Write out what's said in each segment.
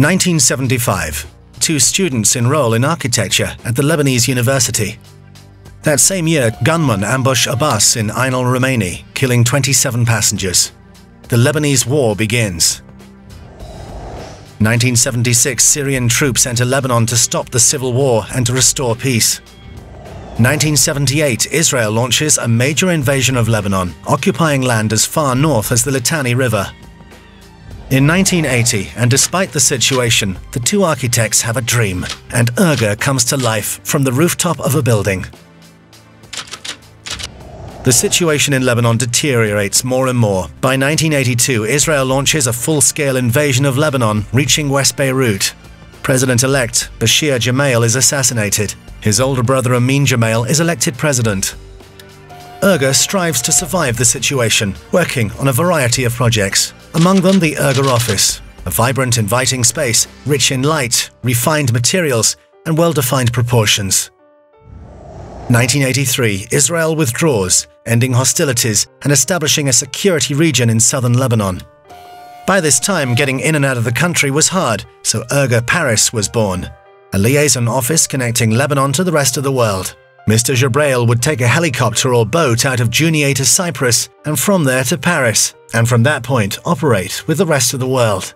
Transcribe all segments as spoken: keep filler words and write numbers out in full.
nineteen seventy-five, two students enroll in architecture at the Lebanese University. That same year, gunmen ambush a bus in Ain al-Romaini, killing twenty-seven passengers. The Lebanese war begins. nineteen seventy-six, Syrian troops enter Lebanon to stop the civil war and to restore peace. nineteen seventy-eight, Israel launches a major invasion of Lebanon, occupying land as far north as the Litani River. In nineteen eighty, and despite the situation, the two architects have a dream, and Urga comes to life from the rooftop of a building. The situation in Lebanon deteriorates more and more. By nineteen eighty-two, Israel launches a full-scale invasion of Lebanon, reaching West Beirut. President-elect Bashir Gemayel is assassinated. His older brother Amin Gemayel is elected president. Urga strives to survive the situation, working on a variety of projects. Among them, the Urga office, a vibrant, inviting space, rich in light, refined materials, and well-defined proportions. nineteen eighty-three, Israel withdraws, ending hostilities and establishing a security region in southern Lebanon. By this time, getting in and out of the country was hard, so Urga Paris was born, a liaison office connecting Lebanon to the rest of the world. Mister Jabrail would take a helicopter or boat out of Jounieh to Cyprus, and from there to Paris, and from that point operate with the rest of the world.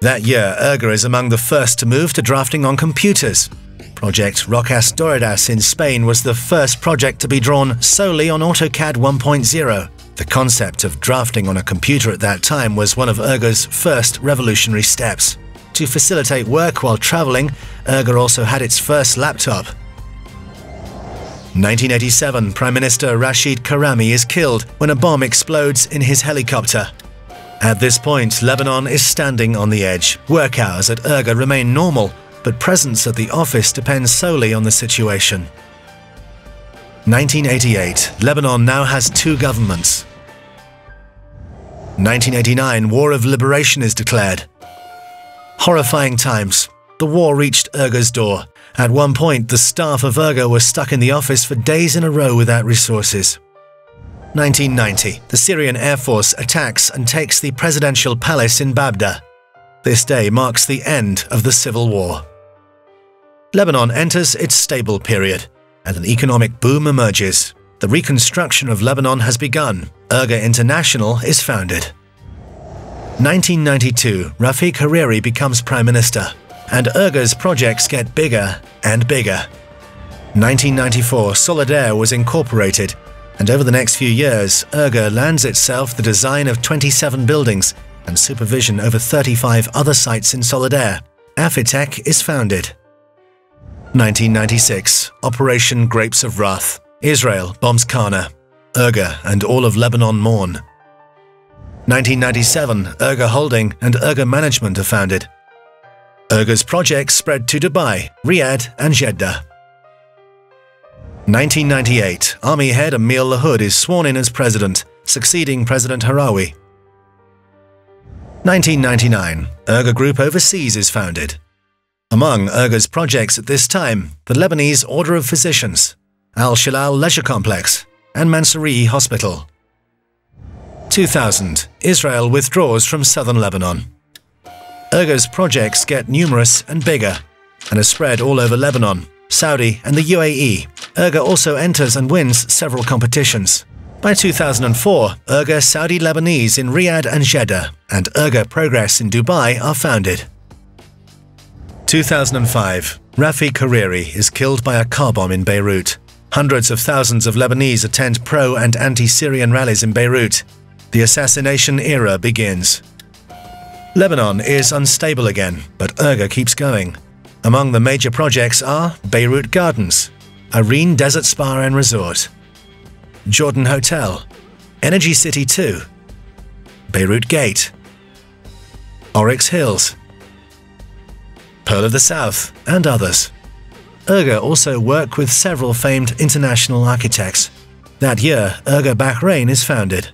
That year, Urga is among the first to move to drafting on computers. Project Rocas Doradas in Spain was the first project to be drawn solely on AutoCAD one point oh. The concept of drafting on a computer at that time was one of Urga's first revolutionary steps. To facilitate work while traveling, Urga also had its first laptop. nineteen eighty-seven, Prime Minister Rashid Karami is killed when a bomb explodes in his helicopter. At this point, Lebanon is standing on the edge. Work hours at Urga remain normal, but presence at the office depends solely on the situation. nineteen eighty-eight, Lebanon now has two governments. nineteen eighty-nine, War of Liberation is declared. Horrifying times. The war reached Urga's door. At one point, the staff of Urga were stuck in the office for days in a row without resources. nineteen ninety, the Syrian Air Force attacks and takes the presidential palace in Babda. This day marks the end of the civil war. Lebanon enters its stable period, and an economic boom emerges. The reconstruction of Lebanon has begun. Urga International is founded. nineteen ninety-two, Rafic Hariri becomes Prime Minister, and Urga's projects get bigger and bigger. nineteen ninety-four, Solidaire was incorporated, and over the next few years, Urga lands itself the design of twenty-seven buildings and supervision over thirty-five other sites in Solidaire. Afitec is founded. nineteen ninety-six, Operation Grapes of Wrath. Israel bombs Kana. Urga and all of Lebanon mourn. nineteen ninety-seven, Urga Holding and Urga Management are founded. Urga's projects spread to Dubai, Riyadh and Jeddah. nineteen ninety-eight, Army Head Emile Lahoud is sworn in as president, succeeding President Harawi. nineteen ninety-nine, Urga Group Overseas is founded. Among Urga's projects at this time, the Lebanese Order of Physicians, Al-Shalal Leisure Complex, and Mansouri Hospital. two thousand, Israel withdraws from southern Lebanon. Urga's projects get numerous and bigger, and are spread all over Lebanon, Saudi, and the U A E. Urga also enters and wins several competitions. By two thousand four, Urga Saudi Lebanese in Riyadh and Jeddah and Urga Progress in Dubai are founded. two thousand five, Rafic Hariri is killed by a car bomb in Beirut. Hundreds of thousands of Lebanese attend pro- and anti-Syrian rallies in Beirut. The assassination era begins. Lebanon is unstable again, but Urga keeps going. Among the major projects are Beirut Gardens, Areen Desert Spa and Resort, Jordan Hotel, Energy City two, Beirut Gate, Oryx Hills, Pearl of the South, and others. Urga also work with several famed international architects. That year, Urga Bahrain is founded.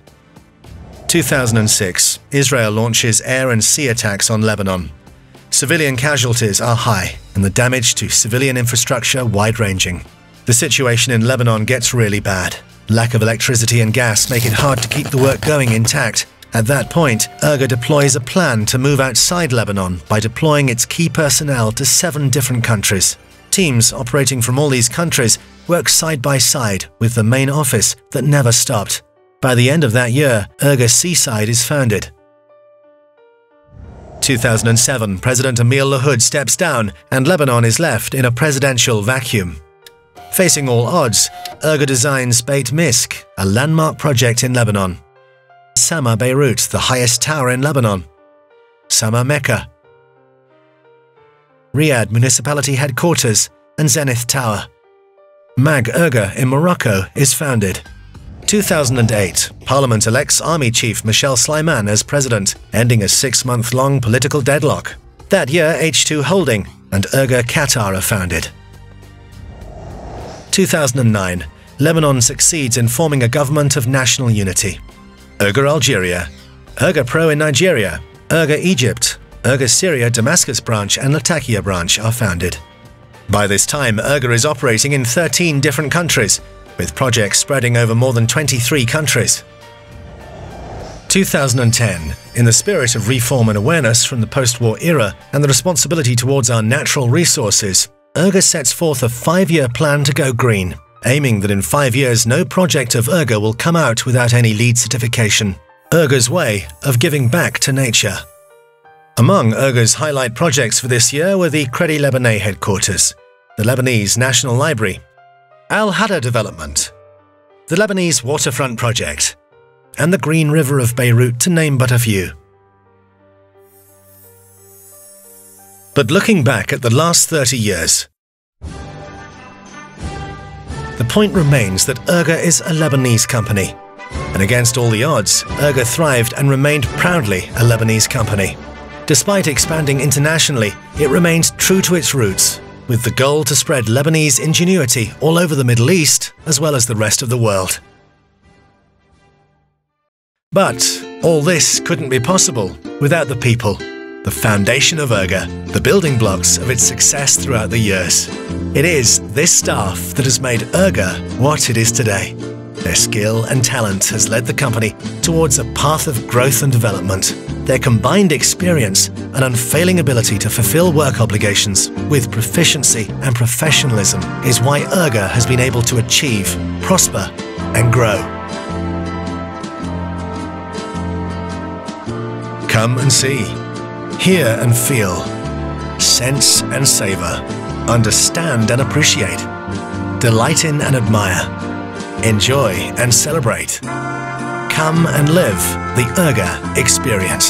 two thousand six, Israel launches air and sea attacks on Lebanon. Civilian casualties are high, and the damage to civilian infrastructure wide-ranging. The situation in Lebanon gets really bad. Lack of electricity and gas make it hard to keep the work going intact, At that point, IRGA deploys a plan to move outside Lebanon by deploying its key personnel to seven different countries. Teams operating from all these countries work side by side with the main office that never stopped. By the end of that year, IRGA Seaside is founded. two thousand seven, President Emile Lahoud steps down and Lebanon is left in a presidential vacuum. Facing all odds, IRGA designs Beit Misk, a landmark project in Lebanon. Sama Beirut, the highest tower in Lebanon. Sama Mecca, Riyadh Municipality Headquarters and Zenith Tower. M A G IRGA in Morocco is founded. two thousand eight, Parliament elects Army Chief Michel Sleiman as president, ending a six-month-long political deadlock. That year, H two Holding and IRGA Qatar are founded. two thousand nine, Lebanon succeeds in forming a government of national unity. IRGA Algeria, IRGA Pro in Nigeria, IRGA Egypt, IRGA Syria Damascus branch and Latakia branch are founded. By this time, IRGA is operating in thirteen different countries, with projects spreading over more than twenty-three countries. two thousand ten, in the spirit of reform and awareness from the post-war era and the responsibility towards our natural resources, IRGA sets forth a five-year plan to go green, aiming that in five years no project of IRGA will come out without any LEED certification. IRGA's way of giving back to nature. Among IRGA's highlight projects for this year were the Crédit Libanais headquarters, the Lebanese National Library, Al-Hada development, the Lebanese waterfront project, and the Green River of Beirut, to name but a few. But looking back at the last thirty years, the point remains that IRGA is a Lebanese company, and against all the odds, IRGA thrived and remained proudly a Lebanese company. Despite expanding internationally, it remains true to its roots, with the goal to spread Lebanese ingenuity all over the Middle East, as well as the rest of the world. But all this couldn't be possible without the people, the foundation of IRGA, the building blocks of its success throughout the years. It is this staff that has made IRGA what it is today. Their skill and talent has led the company towards a path of growth and development. Their combined experience and unfailing ability to fulfill work obligations with proficiency and professionalism is why IRGA has been able to achieve, prosper, and grow. Come and see, hear and feel, sense and savor, understand and appreciate, delight in and admire, enjoy and celebrate. Come and live the IRGA experience.